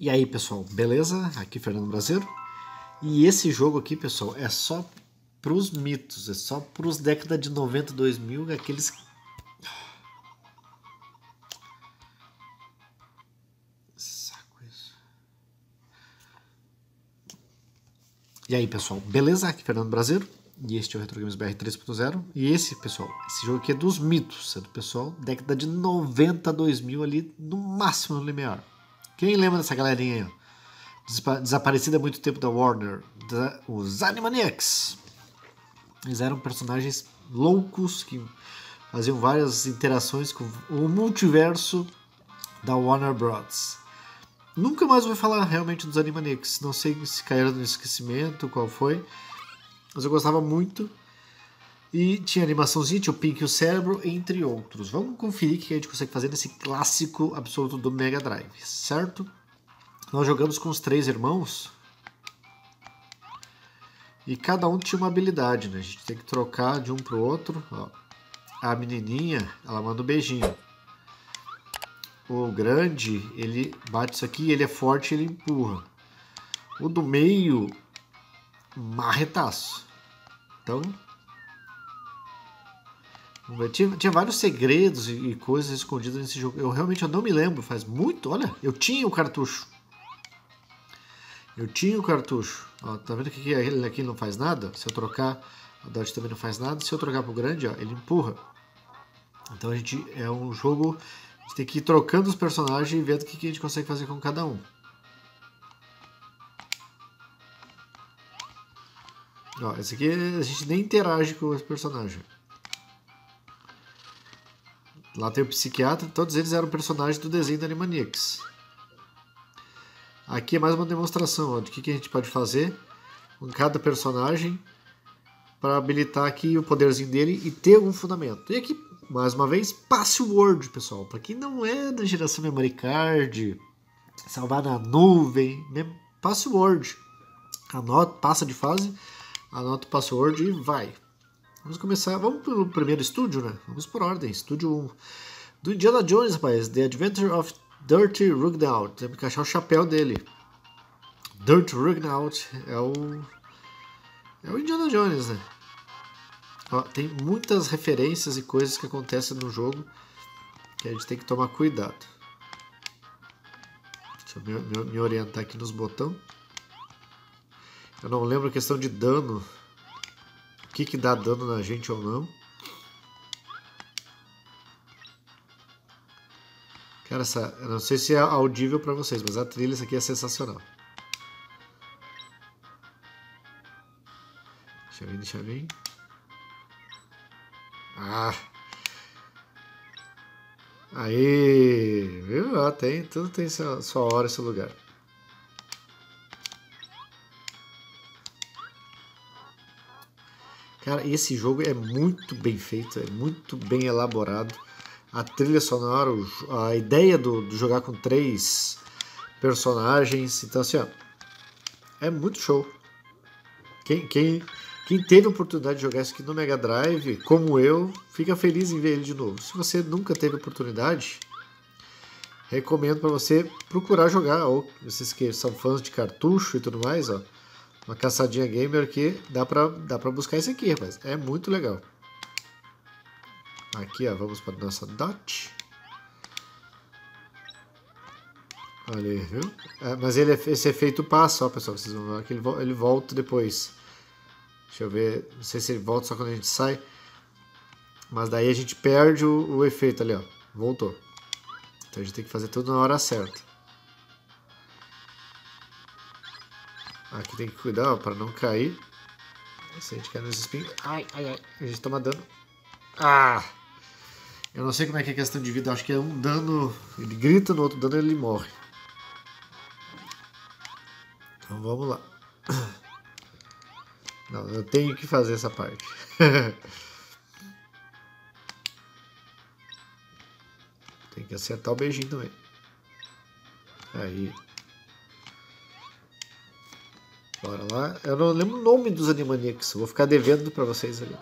E aí pessoal, beleza? Aqui Fernando Brasileiro. E esse jogo aqui pessoal é só pros mitos, é só pros décadas de 90, 2000, aqueles... Saco isso. E aí pessoal, beleza? Aqui Fernando Brasileiro. E este é o RetroGames BR 3.0. E esse pessoal, esse jogo aqui é dos mitos, é do pessoal década de 90, 2000 ali, no máximo no limiar. Quem lembra dessa galerinha aí? Desaparecida há muito tempo da Warner, os Animaniacs. Eles eram personagens loucos que faziam várias interações com o multiverso da Warner Bros. Nunca mais vou falar realmente dos Animaniacs, não sei se caíram no esquecimento, qual foi, mas eu gostava muito. E tinha animaçãozinha, tinha o Pink e o Cérebro, entre outros. Vamos conferir o que a gente consegue fazer nesse clássico absoluto do Mega Drive, certo? Nós jogamos com os três irmãos. E cada um tinha uma habilidade, né? A gente tem que trocar de um pro outro. Ó. A menininha, ela manda um beijinho. O grande, ele bate isso aqui, ele é forte, ele empurra. O do meio, marretaço. Então... Tinha vários segredos e coisas escondidas nesse jogo. Eu realmente não me lembro, faz muito. Olha, eu tinha o cartucho. Ó, tá vendo que ele aqui não faz nada? Se eu trocar, a Dodge também não faz nada. Se eu trocar pro grande, ó, ele empurra. Então a gente é um jogo. A gente tem que ir trocando os personagens e vendo o que a gente consegue fazer com cada um. Ó, esse aqui a gente nem interage com os personagens. Lá tem o psiquiatra, todos eles eram personagens do desenho da Animaniacs. Aqui é mais uma demonstração, ó, de que a gente pode fazer com cada personagem para habilitar aqui o poderzinho dele e ter algum fundamento. E aqui, mais uma vez, password, pessoal. Para quem não é da geração memory card, salvar na nuvem, password. Anota, passa de fase, anota o password e vai. Vamos começar, vamos pelo primeiro estúdio, né? Vamos por ordem, estúdio 1. Do Indiana Jones, rapaz, The Adventure of Dirty Rugnaut. Temos que achar o chapéu dele. Dirty Rugnaut é o Indiana Jones, né? Ó, tem muitas referências e coisas que acontecem no jogo que a gente tem que tomar cuidado. Deixa eu me orientar aqui nos botões. Eu não lembro a questão de dano. O que dá dano na gente ou não. Cara, essa, eu não sei se é audível pra vocês, mas a trilha essa aqui é sensacional. Deixa eu ver. Ah! Aí! Viu? Ah, tudo tem sua hora e seu lugar. Cara, esse jogo é muito bem feito, é muito bem elaborado. A trilha sonora, a ideia de jogar com três personagens, então assim, ó, é muito show. Quem teve a oportunidade de jogar isso aqui no Mega Drive, como eu, fica feliz em ver ele de novo. Se você nunca teve oportunidade, recomendo para você procurar jogar, ou vocês que são fãs de cartucho e tudo mais, ó. Uma caçadinha gamer que dá pra buscar isso aqui, rapaz. É muito legal. Aqui, ó, vamos para nossa Dot. Olha aí, viu? É, mas esse efeito passa, ó, pessoal. Vocês vão ver que ele volta depois. Deixa eu ver. Não sei se ele volta só quando a gente sai. Mas daí a gente perde o efeito ali, ó. Voltou. Então a gente tem que fazer tudo na hora certa. Aqui tem que cuidar para não cair. Se a gente cair nos espinhos... Ai, ai, ai. A gente toma dano. Ah! Eu não sei como é que é a questão de vida. Acho que é um dano... Ele grita no outro dano e ele morre. Então vamos lá. Não, eu tenho que fazer essa parte. Tem que acertar o beijinho também. Aí... Bora lá. Eu não lembro o nome dos Animaniacs. Vou ficar devendo pra vocês ali.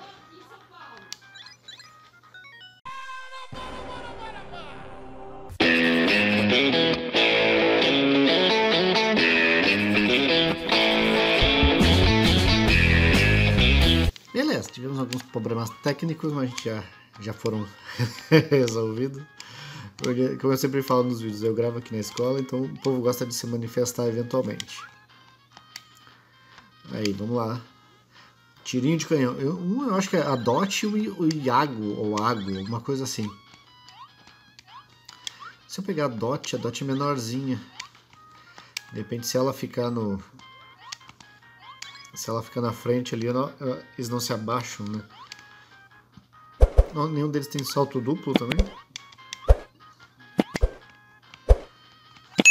tivemos alguns problemas técnicos, mas a gente já foram resolvidos. Porque, como eu sempre falo nos vídeos, eu gravo aqui na escola, então o povo gosta de se manifestar eventualmente. Aí, vamos lá. Tirinho de canhão. Eu acho que é a Dot e o Iago, ou Ago, alguma coisa assim. Se eu pegar a Dot é menorzinha. De repente, se ela ficar no... Se ela ficar na frente ali, eles não se abaixam, né? Não, nenhum deles tem salto duplo também.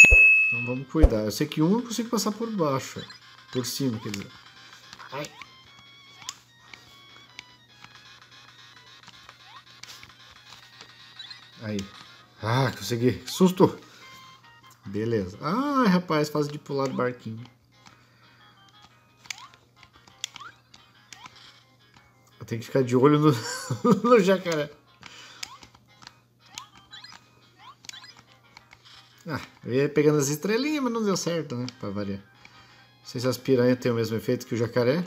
Então vamos cuidar. Eu sei que um eu consigo passar por baixo. Por cima, quer dizer. Ai. Aí. Ah, consegui. Susto! Beleza. Ah, rapaz, faz de pular do barquinho. Eu tenho que ficar de olho no jacaré. Ah, eu ia pegando as estrelinhas, mas não deu certo, né? Pra variar. Não sei se as piranhas têm o mesmo efeito que o jacaré.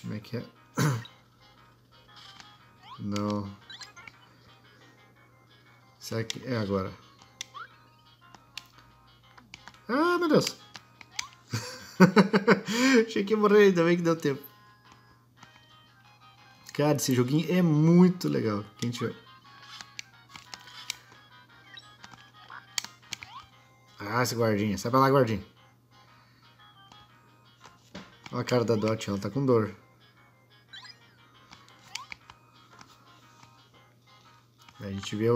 Como é que é? Não. Será que é agora? Ah, meu Deus! Achei que ia morrer, ainda bem que deu tempo. Cara, esse joguinho é muito legal. Quem tiver. Ah, esse guardinha. Sai pra lá, guardinha. Olha a cara da Dot, ela tá com dor. A gente vê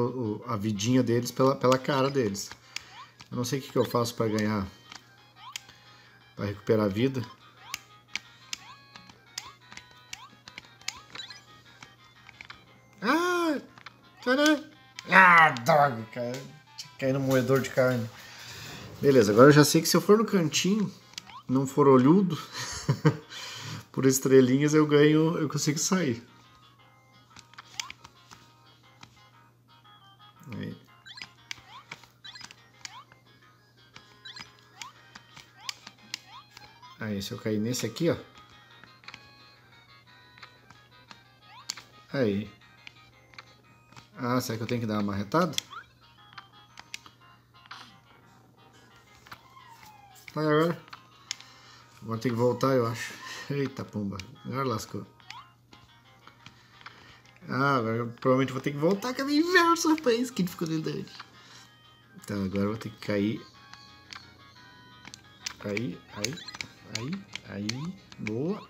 a vidinha deles pela cara deles. Eu não sei o que eu faço pra ganhar... Vai recuperar a vida. Ah! Caramba! Ah, droga, cara. Tinha que cair no moedor de carne. Beleza, agora eu já sei que se eu for no cantinho, não for olhudo, por estrelinhas eu ganho, eu consigo sair. Aí. Aí, se eu cair nesse aqui, ó. Aí. Ah, será que eu tenho que dar uma marretada? Sai agora. Agora tem que voltar, eu acho. Eita, pomba. Agora lascou. Ah, agora eu provavelmente vou ter que voltar com a minha inversa, rapaz. Que dificuldade. Então, agora eu vou ter que cair. Aí, boa.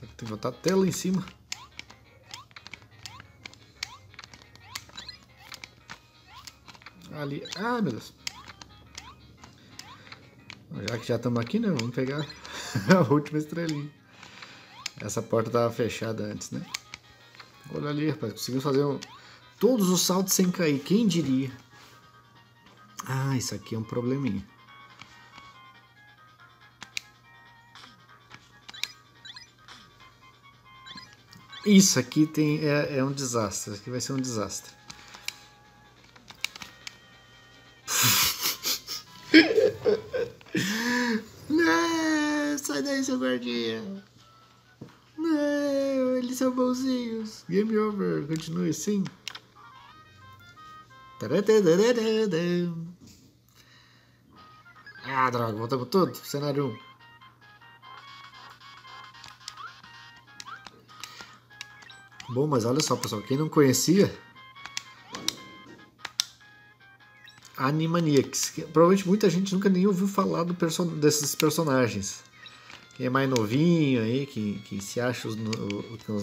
Tem que botar a tela em cima. Ali, ah, meu Deus. Já que já estamos aqui, né, vamos pegar a última estrelinha. Essa porta estava fechada antes, né? Olha ali, rapaz, conseguimos fazer todos os saltos sem cair, quem diria? Ah, isso aqui é um probleminha. Isso aqui é um desastre. Isso aqui vai ser um desastre. Não, sai daí, seu guardinha. Não, eles são bonzinhos. Game over. Continue assim. Ah, droga. Voltamos tudo. Cenário 1. Bom, mas olha só, pessoal, quem não conhecia Animaniacs, provavelmente muita gente nunca nem ouviu falar desses personagens. Quem é mais novinho aí, que se acha os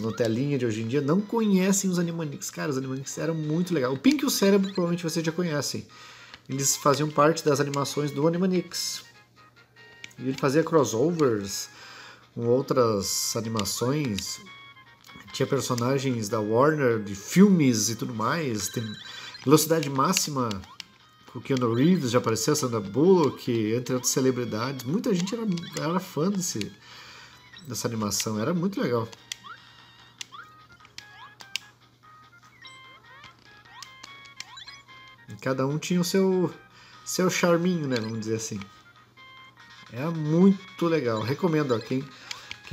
Nutelinha de hoje em dia, não conhecem os Animaniacs. Cara, os Animaniacs eram muito legais. O Pink e o Cérebro provavelmente vocês já conhecem. Eles faziam parte das animações do Animaniacs. E ele fazia crossovers com outras animações. Tinha personagens da Warner, de filmes e tudo mais. Tem Velocidade Máxima, o Keanu Reeves já apareceu, Sandra Bullock, entre outras celebridades. Muita gente era fã dessa animação, era muito legal. E cada um tinha o seu charminho, né, vamos dizer assim. Era muito legal, recomendo, ó, quem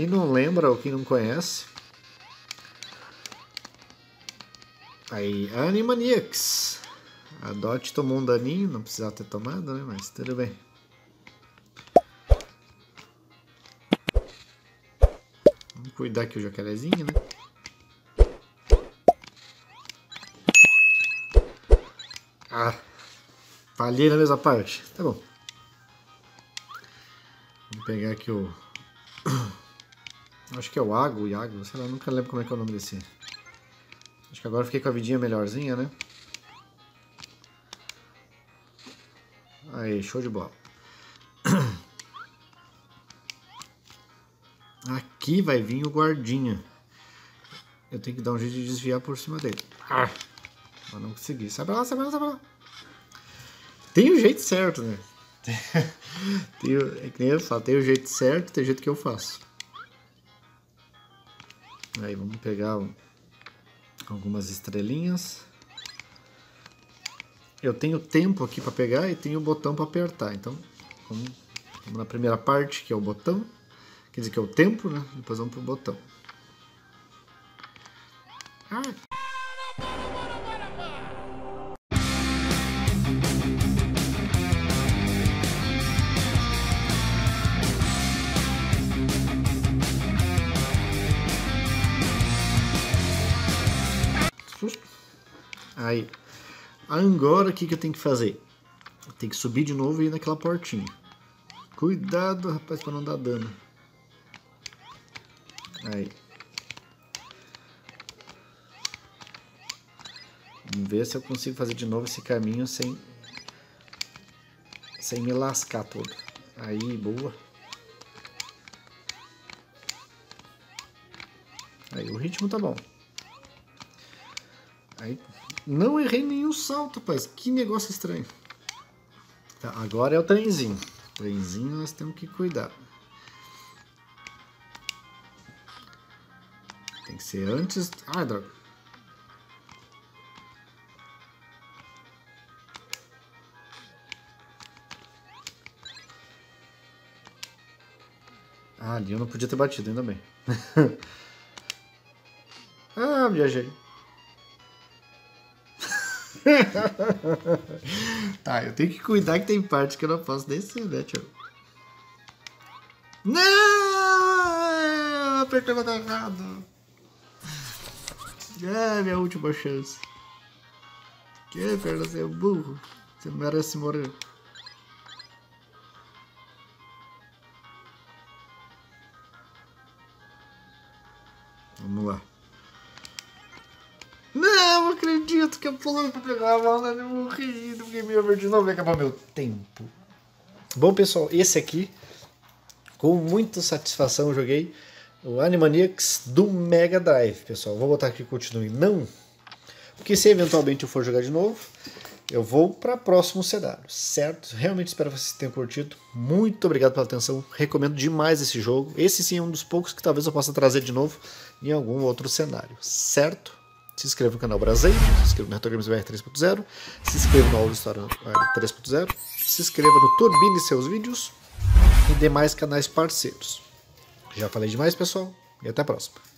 não lembra ou quem não conhece. Aí, Animaniacs. A Dot tomou um daninho, não precisava ter tomado, né, mas tudo bem. Vamos cuidar aqui o jacarezinho, né. Ah, falhei na mesma parte, tá bom. Vou pegar aqui o... acho que é o Iago, sei lá, nunca lembro como é que é o nome desse. Acho que agora eu fiquei com a vidinha melhorzinha, né? Aí, show de bola. Aqui vai vir o guardinha. Eu tenho que dar um jeito de desviar por cima dele. Ah, mas não consegui. Sai pra lá, sai pra lá, sai pra lá. Tem o jeito certo, né? É que nem eu falo, tem o jeito certo, tem o jeito que eu faço. Aí vamos pegar algumas estrelinhas. Eu tenho tempo aqui para pegar e tenho o botão para apertar. Então vamos na primeira parte, que é o botão, quer dizer que é o tempo, né? Depois vamos pro botão. Ah. Aí, agora o que eu tenho que fazer? Eu tenho que subir de novo e ir naquela portinha. Cuidado, rapaz, pra não dar dano. Aí. Vamos ver se eu consigo fazer de novo esse caminho sem me lascar todo. Aí, boa. Aí, o ritmo tá bom. Aí, não errei nenhum salto, rapaz. Que negócio estranho. Tá, agora é o trenzinho. Trenzinho nós temos que cuidar. Tem que ser antes... Ah, droga. Ah, ali eu não podia ter batido, ainda bem. Ah, viajei. Tá, eu tenho que cuidar que tem partes que eu não posso descer, né, tio? Não! Apertei o botão errado. É minha última chance. Que perda, seu burro. Você merece morrer. Vamos lá. Não acredito que eu pulando pra pegar a bola, eu morri, não me de novo, vai acabar meu tempo. Bom, pessoal, esse aqui, com muita satisfação, eu joguei o Animaniacs do Mega Drive, pessoal. Vou botar aqui continue não, porque se eventualmente eu for jogar de novo, eu vou para próximo cenário, certo? Realmente espero que vocês tenham curtido. Muito obrigado pela atenção, recomendo demais esse jogo. Esse sim é um dos poucos que talvez eu possa trazer de novo em algum outro cenário, certo? Se inscreva no canal Brazeiro, se inscreva no RetroGames BR 3.0, se inscreva no Alvo História 3.0, se inscreva no Turbine e seus vídeos e demais canais parceiros. Já falei demais, pessoal, e até a próxima.